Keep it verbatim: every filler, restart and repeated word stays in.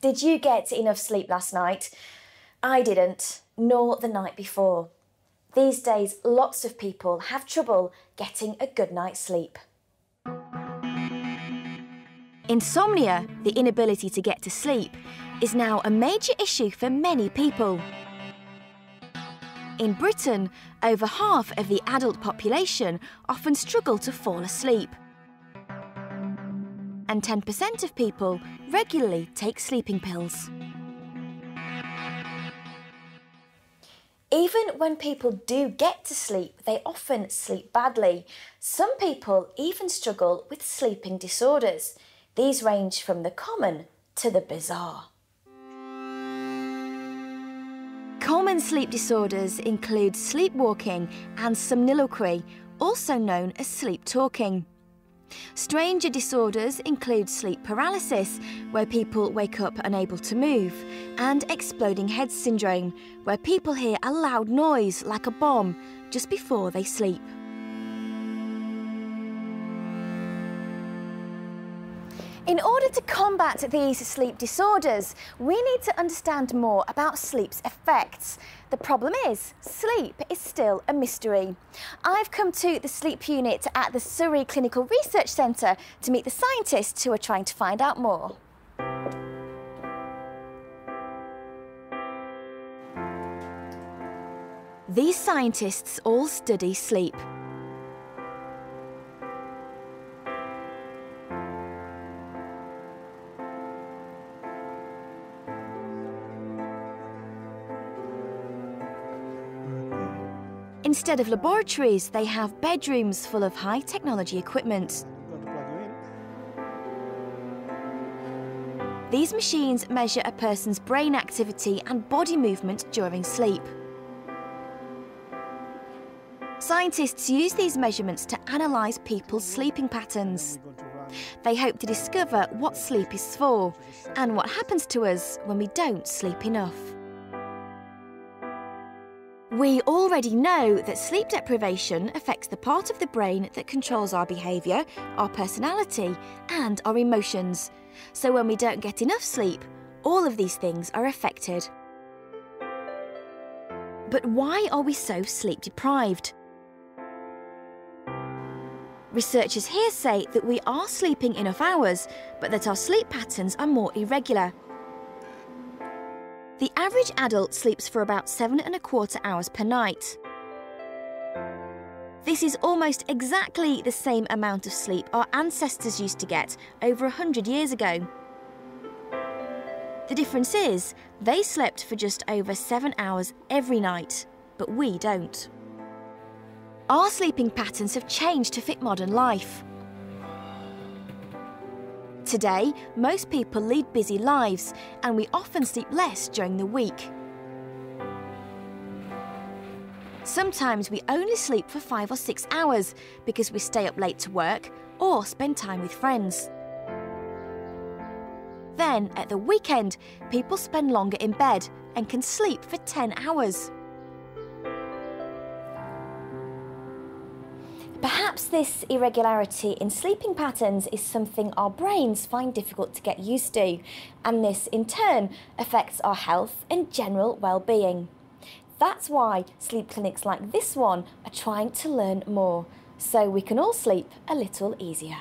Did you get enough sleep last night? I didn't, nor the night before. These days, lots of people have trouble getting a good night's sleep. Insomnia, the inability to get to sleep, is now a major issue for many people. In Britain, over half of the adult population often struggle to fall asleep. And ten percent of people regularly take sleeping pills. Even when people do get to sleep, they often sleep badly. Some people even struggle with sleeping disorders. These range from the common to the bizarre. Common sleep disorders include sleepwalking and somniloquy, also known as sleep talking. Stranger disorders include sleep paralysis, where people wake up unable to move, and exploding head syndrome, where people hear a loud noise like a bomb just before they sleep. In order to combat these sleep disorders, we need to understand more about sleep's effects. The problem is, sleep is still a mystery. I've come to the sleep unit at the Surrey Clinical Research Centre to meet the scientists who are trying to find out more. These scientists all study sleep. Instead of laboratories, they have bedrooms full of high-technology equipment. These machines measure a person's brain activity and body movement during sleep. Scientists use these measurements to analyse people's sleeping patterns. They hope to discover what sleep is for and what happens to us when we don't sleep enough. We already know that sleep deprivation affects the part of the brain that controls our behaviour, our personality, and our emotions. So when we don't get enough sleep, all of these things are affected. But why are we so sleep deprived? Researchers here say that we are sleeping enough hours, but that our sleep patterns are more irregular. The average adult sleeps for about seven and a quarter hours per night. This is almost exactly the same amount of sleep our ancestors used to get over a hundred years ago. The difference is, they slept for just over seven hours every night, but we don't. Our sleeping patterns have changed to fit modern life. Today, most people lead busy lives, and we often sleep less during the week. Sometimes we only sleep for five or six hours because we stay up late to work or spend time with friends. Then, at the weekend, people spend longer in bed and can sleep for ten hours. Perhaps this irregularity in sleeping patterns is something our brains find difficult to get used to, and this in turn affects our health and general well-being. That's why sleep clinics like this one are trying to learn more, so we can all sleep a little easier.